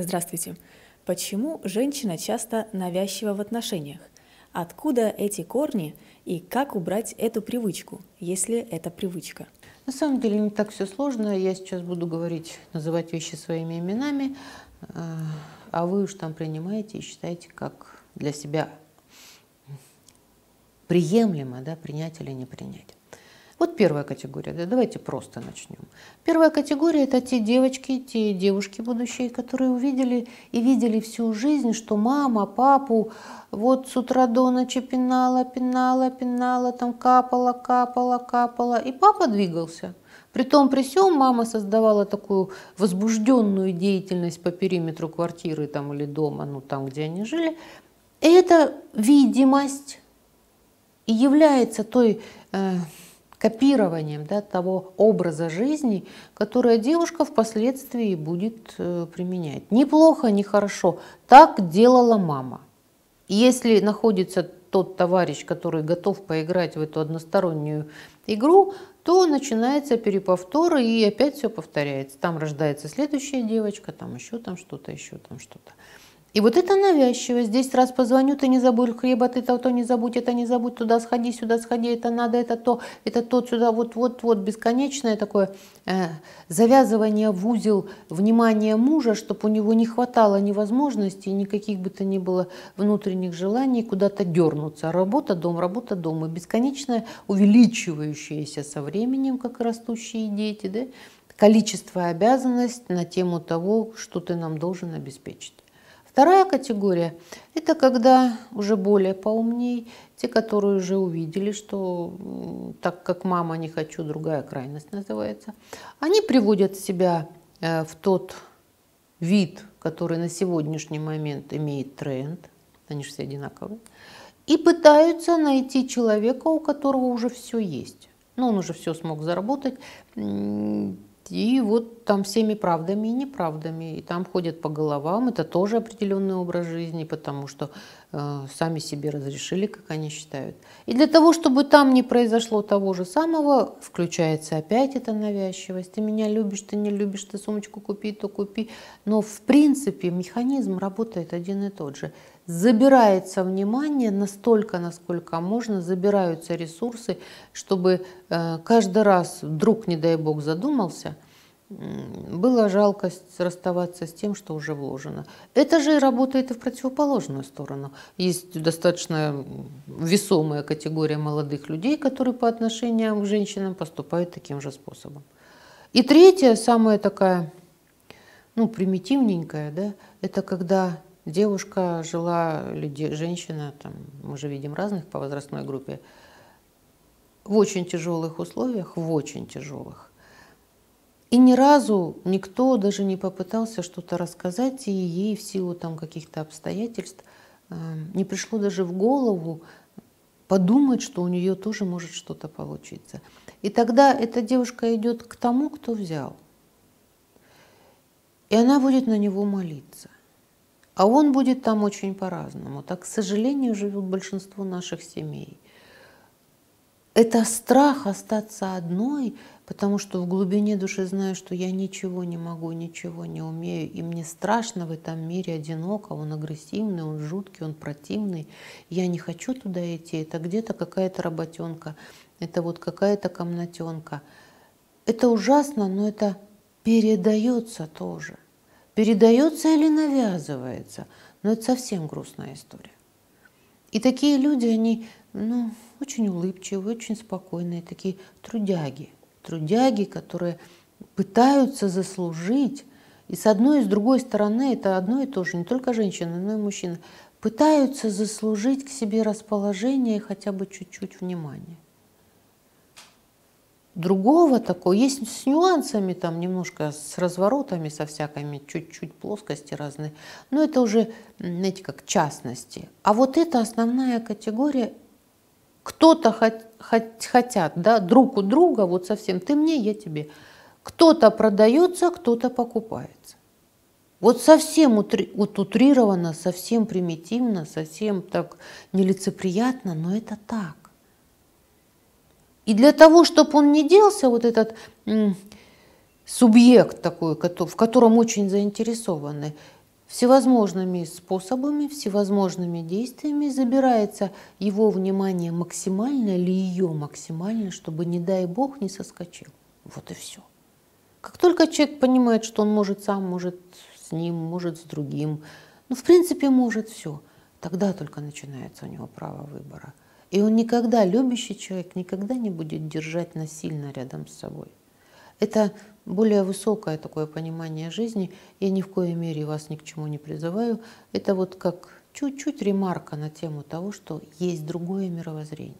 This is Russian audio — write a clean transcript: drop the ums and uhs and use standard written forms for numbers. Здравствуйте. Почему женщина часто навязчива в отношениях? Откуда эти корни и как убрать эту привычку, если это привычка? На самом деле не так все сложно. Я сейчас буду говорить, называть вещи своими именами, а вы уж там принимаете и считаете, как для себя приемлемо, да, принять или не принять. Вот первая категория, да, давайте просто начнем. Первая категория – это те девочки, те девушки будущие, которые увидели и видели всю жизнь, что мама, папу вот с утра до ночи пинала, пинала, пинала, там капала, капала, капала, и папа двигался. Притом при сём мама создавала такую возбужденную деятельность по периметру квартиры там, или дома, ну там, где они жили. И эта видимость и является той... копированием, да, того образа жизни, который девушка впоследствии будет применять. Неплохо, нехорошо. Так делала мама. Если находится тот товарищ, который готов поиграть в эту одностороннюю игру, то начинается переповтор и опять все повторяется. Там рождается следующая девочка, там еще там что-то, еще там что-то. И вот это навязчиво. Здесь раз позвоню, ты не забудь хлеба, ты то не забудь, это не забудь, туда сходи, сюда сходи, это надо, это то, сюда, вот-вот-вот. Бесконечное такое завязывание в узел внимания мужа, чтобы у него не хватало ни возможностей, никаких бы то ни было внутренних желаний куда-то дернуться. Работа, дом. И бесконечное увеличивающееся со временем, как растущие дети, да, количество обязанностей на тему того, что ты нам должен обеспечить. Вторая категория – это когда уже более поумней, те, которые уже увидели, что так как мама не хочу, другая крайность называется, они приводят себя в тот вид, который на сегодняшний момент имеет тренд, они же все одинаковые, и пытаются найти человека, у которого уже все есть. Ну, он уже все смог заработать. И вот там всеми правдами и неправдами, и там ходят по головам, это тоже определенный образ жизни, потому что сами себе разрешили, как они считают. И для того, чтобы там не произошло того же самого, включается опять эта навязчивость. Ты меня любишь, ты не любишь, ты сумочку купи, то купи. Но в принципе механизм работает один и тот же. Забирается внимание настолько, насколько можно, забираются ресурсы, чтобы каждый раз вдруг, не дай бог, задумался, было жалко расставаться с тем, что уже вложено. Это же работает и в противоположную сторону. Есть достаточно весомая категория молодых людей, которые по отношению к женщинам поступают таким же способом. И третья, самая такая, ну, примитивненькая, да, это когда... Девушка жила, женщина, там, мы же видим разных по возрастной группе, в очень тяжелых условиях, в очень тяжелых. И ни разу никто даже не попытался что-то рассказать, и ей в силу там каких-то обстоятельств не пришло даже в голову подумать, что у нее тоже может что-то получиться. И тогда эта девушка идет к тому, кто взял. И она будет на него молиться. А он будет там очень по-разному. Так, к сожалению, живет большинство наших семей. Это страх остаться одной, потому что в глубине души знаю, что я ничего не могу, ничего не умею, и мне страшно в этом мире одиноко, он агрессивный, он жуткий, он противный. Я не хочу туда идти, это где-то какая-то работенка, это вот какая-то комнатенка. Это ужасно, но это передается тоже. Передается или навязывается, но это совсем грустная история. И такие люди, они, ну, очень улыбчивые, очень спокойные, такие трудяги. Трудяги, которые пытаются заслужить. И с одной и с другой стороны, это одно и то же, не только женщины, но и мужчины. Пытаются заслужить к себе расположение и хотя бы чуть-чуть внимания. Другого такого, есть с нюансами, там немножко с разворотами, со всякими, чуть-чуть плоскости разные, но это уже, знаете, как частности. А вот это основная категория, кто-то хотят, да, друг у друга, вот совсем ты мне, я тебе. Кто-то продается, кто-то покупается. Вот совсем утрировано, совсем примитивно, совсем так нелицеприятно, но это так. И для того, чтобы он не делся, вот этот субъект такой, в котором очень заинтересованы, Всевозможными способами, всевозможными действиями забирается его внимание максимально или ее максимально, чтобы, не дай бог, не соскочил. Вот и все. Как только человек понимает, что он может сам, может с ним, может с другим, ну, в принципе, может все, тогда только начинается у него право выбора. И он никогда, любящий человек, никогда не будет держать насильно рядом с собой. Это более высокое такое понимание жизни. Я ни в коей мере вас ни к чему не призываю. Это вот как чуть-чуть ремарка на тему того, что есть другое мировоззрение.